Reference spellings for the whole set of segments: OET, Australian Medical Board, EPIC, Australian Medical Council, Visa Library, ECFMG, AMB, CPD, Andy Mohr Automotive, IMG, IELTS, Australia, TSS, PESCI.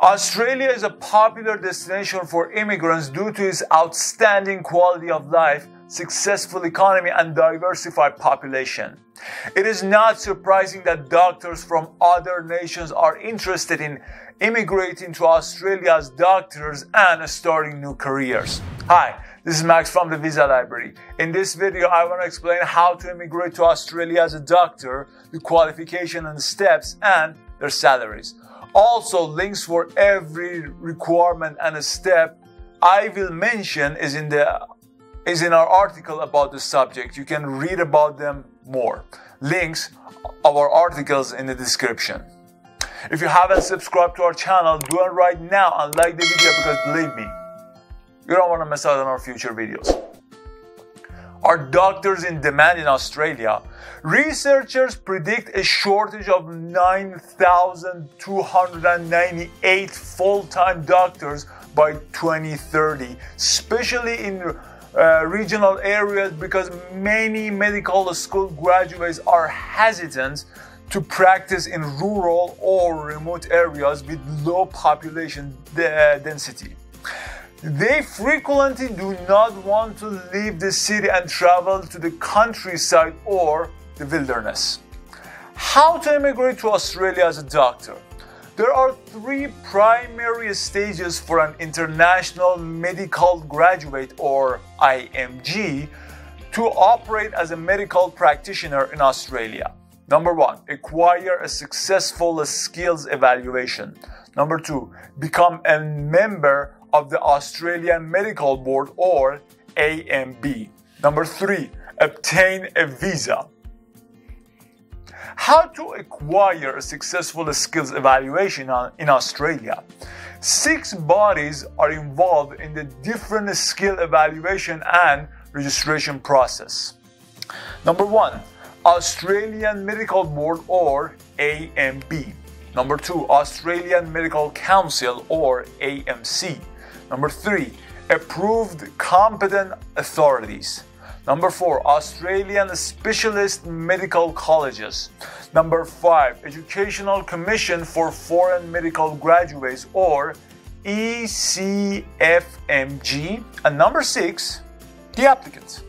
Australia is a popular destination for immigrants due to its outstanding quality of life, successful economy, and diversified population. It is not surprising that doctors from other nations are interested in immigrating to Australia as doctors and starting new careers. Hi, this is Max from the Visa Library. In this video, I want to explain how to immigrate to Australia as a doctor, the qualification and steps, and their salaries. Also, links for every requirement and a step I will mention is in our article about the subject. You can read about them more. Links of our articles in the description. If you haven't subscribed to our channel, do it right now and like the video, because believe me, you don't want to miss out on our future videos. Are doctors in demand in Australia? Researchers predict a shortage of 9,298 full-time doctors by 2030, especially in regional areas, because many medical school graduates are hesitant to practice in rural or remote areas with low population density. They frequently do not want to leave the city and travel to the countryside or the wilderness. How to immigrate to Australia as a doctor? There are three primary stages for an international medical graduate, or IMG, to operate as a medical practitioner in Australia. Number one, acquire a successful skills evaluation. Number two, become a member of the Australian Medical Board, or AMB. Number three, obtain a visa. How to acquire a successful skills evaluation in Australia? 6 bodies are involved in the different skill evaluation and registration process. Number one, Australian Medical Board, or AMB. Number two, Australian Medical Council, or AMC. Number three, approved competent authorities. Number four, Australian specialist medical colleges. Number five, Educational Commission for Foreign Medical Graduates, or ECFMG. And number six, the applicant.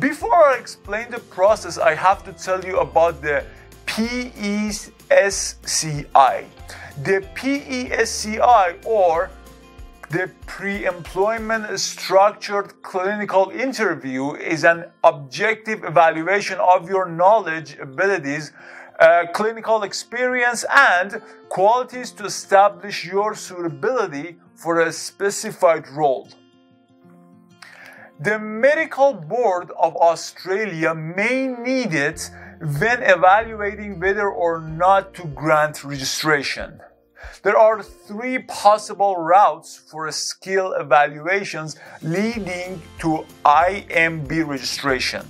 Before I explain the process, I have to tell you about the PESCI. The PESCI, or the Pre-Employment Structured Clinical Interview, is an objective evaluation of your knowledge, abilities, clinical experience, and qualities to establish your suitability for a specified role. The Medical Board of Australia may need it when evaluating whether or not to grant registration. There are 3 possible routes for skill evaluations leading to IMB registration.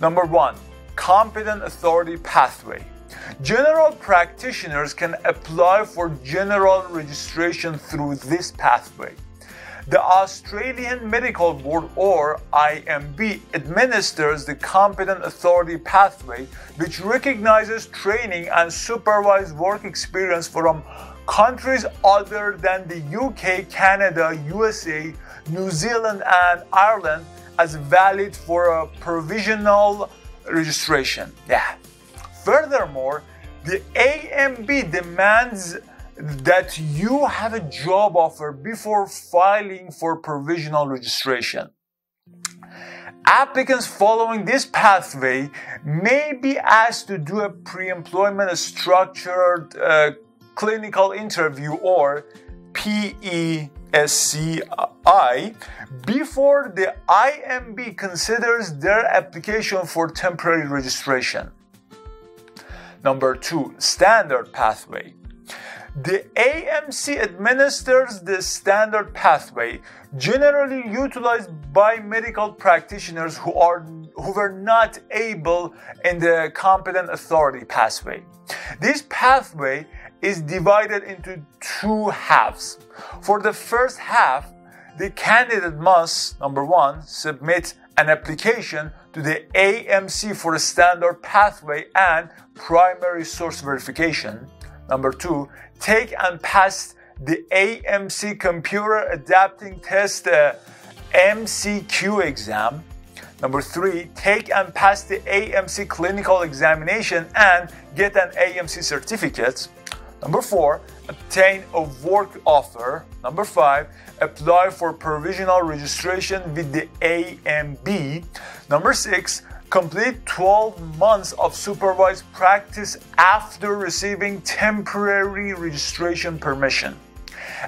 Number one, competent authority pathway. General practitioners can apply for general registration through this pathway. The Australian Medical Board, or IMB, administers the Competent Authority Pathway, which recognizes training and supervised work experience from countries other than the UK, Canada, USA, New Zealand, and Ireland as valid for a provisional registration. Furthermore, the AMB demands that you have a job offer before filing for provisional registration. Applicants following this pathway may be asked to do a pre-employment structured clinical interview, or PESCI, before the IMB considers their application for temporary registration. Number two, standard pathway. The AMC administers the standard pathway, generally utilized by medical practitioners who were not able in the competent authority pathway. This pathway is divided into 2 halves. For the first half, the candidate must, number one, submit an application to the AMC for a standard pathway and primary source verification. Number two, take and pass the AMC Computer Adapting Test MCQ exam. Number three, take and pass the AMC clinical examination and get an AMC certificate. Number four, obtain a work offer. Number five, apply for provisional registration with the AMB. Number six, complete 12 months of supervised practice after receiving temporary registration permission.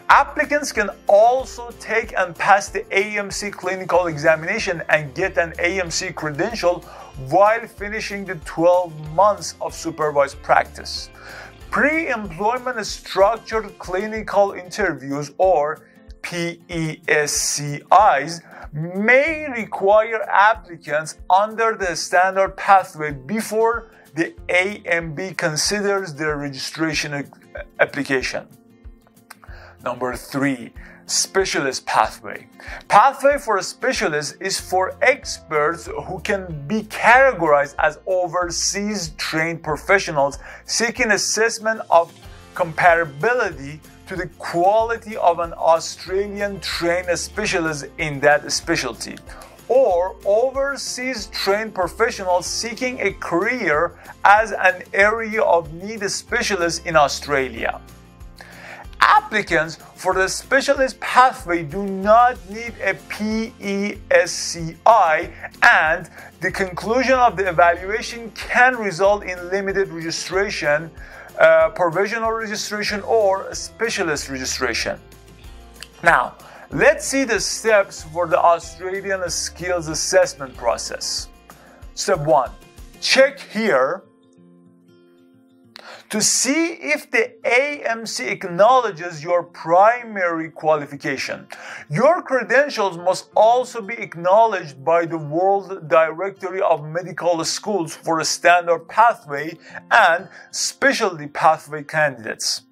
Applicants can also take and pass the AMC clinical examination and get an AMC credential while finishing the 12 months of supervised practice. Pre-employment structured clinical interviews, or PESCIs, may require applicants under the standard pathway before the AMB considers their registration application. Number three, specialist pathway. Pathway for a specialist is for experts who can be categorized as overseas trained professionals seeking assessment of comparability to the quality of an Australian trained specialist in that specialty, or overseas trained professionals seeking a career as an area of need specialist in Australia. Applicants for the specialist pathway do not need a PESCI, and the conclusion of the evaluation can result in limited registration, provisional registration, or specialist registration. Now, let's see the steps for the Australian Skills Assessment process. Step 1. Check here to see if the AMC acknowledges your primary qualification. Your credentials must also be acknowledged by the World Directory of Medical Schools for a standard pathway and specialty pathway candidates.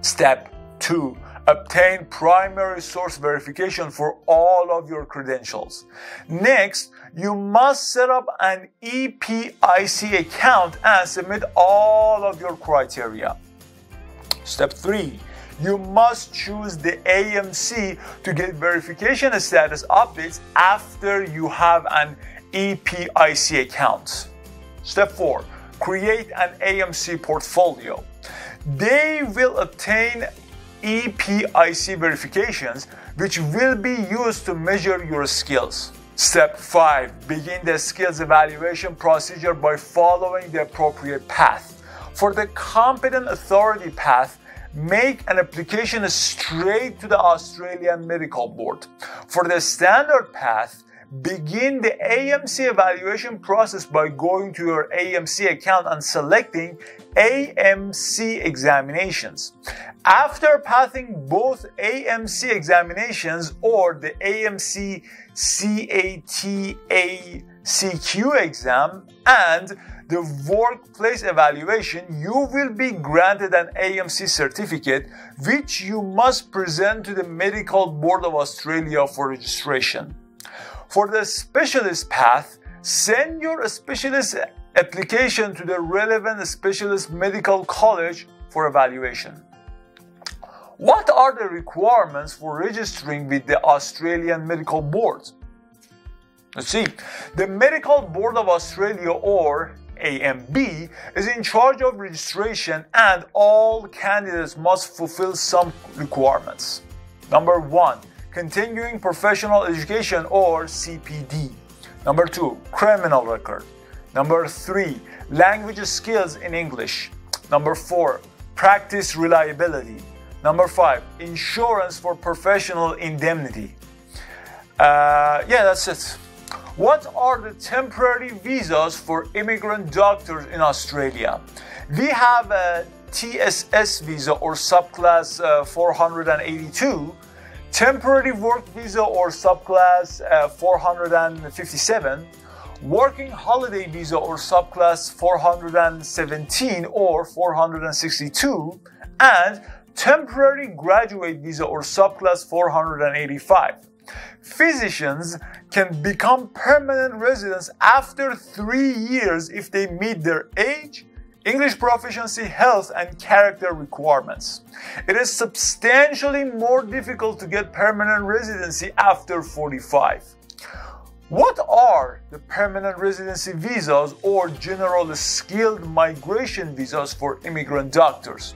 Step 2. Obtain primary source verification for all of your credentials. Next, you must set up an EPIC account and submit all of your criteria. Step 3. You must choose the AMC to get verification status updates after you have an EPIC account. Step 4. Create an AMC portfolio. They will obtain EPIC verifications, which will be used to measure your skills. Step 5. Begin the skills evaluation procedure by following the appropriate path. For the competent authority path, make an application straight to the Australian Medical Board. For the standard path, begin the AMC evaluation process by going to your AMC account and selecting AMC examinations. After passing both AMC examinations, or the AMC CATACQ exam, and the workplace evaluation, you will be granted an AMC certificate, which you must present to the Medical Board of Australia for registration. For the specialist path, send your specialist application to the relevant specialist medical college for evaluation. What are the requirements for registering with the Australian Medical Board? Let's see. The Medical Board of Australia, or AMB, is in charge of registration, and all candidates must fulfill some requirements. Number 1. Continuing Professional Education, or CPD. Number 2, criminal record. Number 3, language skills in English. Number 4, practice reliability. Number 5, insurance for professional indemnity. Yeah, that's it. What are the temporary visas for immigrant doctors in Australia? We have a TSS visa, or subclass 482, temporary work visa, or subclass 457, working holiday visa, or subclass 417 or 462, and temporary graduate visa, or subclass 485. Physicians can become permanent residents after 3 years if they meet their age, English proficiency, health and character requirements. It is substantially more difficult to get permanent residency after 45. What are the permanent residency visas or general skilled migration visas for immigrant doctors?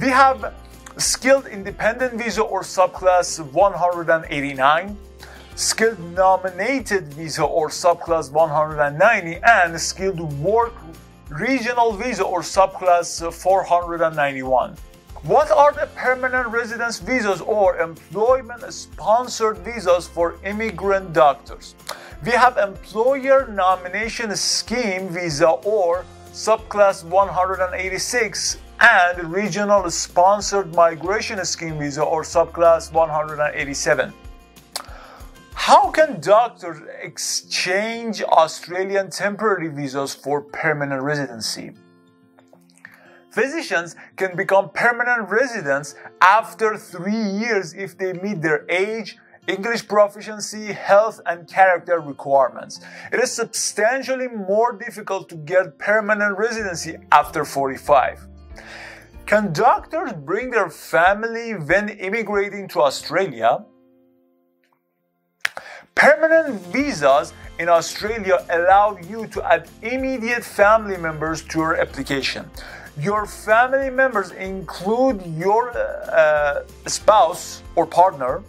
We have skilled independent visa or subclass 189, skilled nominated visa or subclass 190, and skilled work regional visa or subclass 491. What are the permanent residence visas or employment-sponsored visas for immigrant doctors? We have employer nomination scheme visa or subclass 186 and regional sponsored migration scheme visa or subclass 187. How can doctors exchange Australian temporary visas for permanent residency? Physicians can become permanent residents after 3 years if they meet their age, English proficiency, health and character requirements. It is substantially more difficult to get permanent residency after 45. Can doctors bring their family when immigrating to Australia? Permanent visas in Australia allow you to add immediate family members to your application. Your family members include your spouse or partner,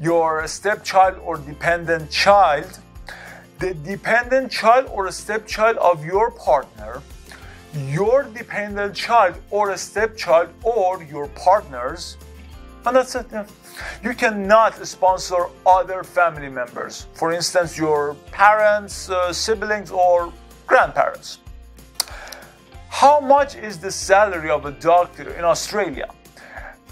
your stepchild or dependent child, the dependent child or stepchild of your partner, your dependent child or a stepchild or your partners. And that's it. You cannot sponsor other family members, for instance, your parents, siblings, or grandparents. How much is the salary of a doctor in Australia?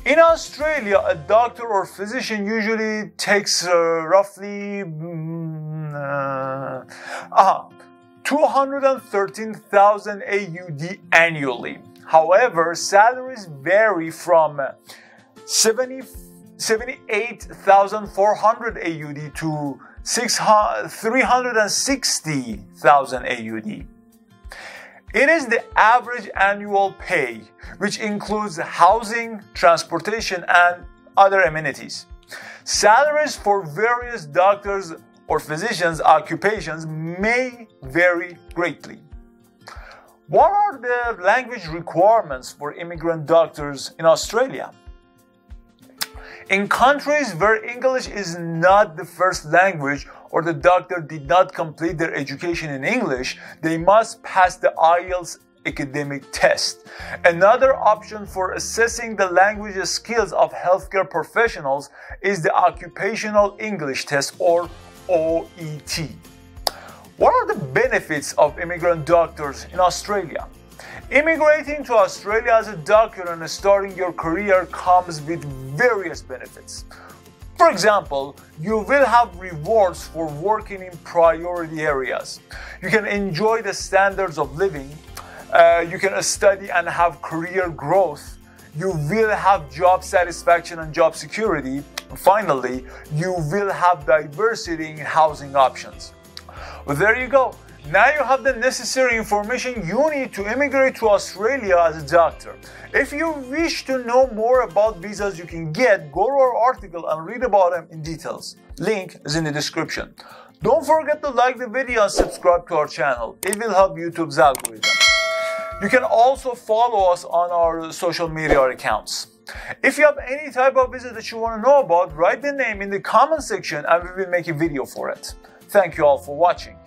In Australia, a doctor or physician usually takes roughly $213,000 AUD annually. However, salaries vary from 78,400 AUD to 360,000 AUD. It is the average annual pay, which includes housing, transportation, and other amenities. Salaries for various doctors or physicians' occupations may vary greatly. What are the language requirements for immigrant doctors in Australia? In countries where English is not the first language or the doctor did not complete their education in English, they must pass the IELTS academic test. Another option for assessing the language skills of healthcare professionals is the Occupational English Test or OET. What are the benefits of immigrant doctors in Australia? Immigrating to Australia as a doctor and starting your career comes with various benefits. For example, you will have rewards for working in priority areas. You can enjoy the standards of living. You can study and have career growth. You will have job satisfaction and job security. Finally, you will have diversity in housing options. Well, there you go. Now you have the necessary information you need to immigrate to Australia as a doctor. If you wish to know more about visas you can get, go to our article and read about them in details. Link is in the description. Don't forget to like the video and subscribe to our channel. It will help YouTube's algorithm. You can also follow us on our social media accounts. If you have any type of visa that you want to know about, write the name in the comment section and we will make a video for it. Thank you all for watching.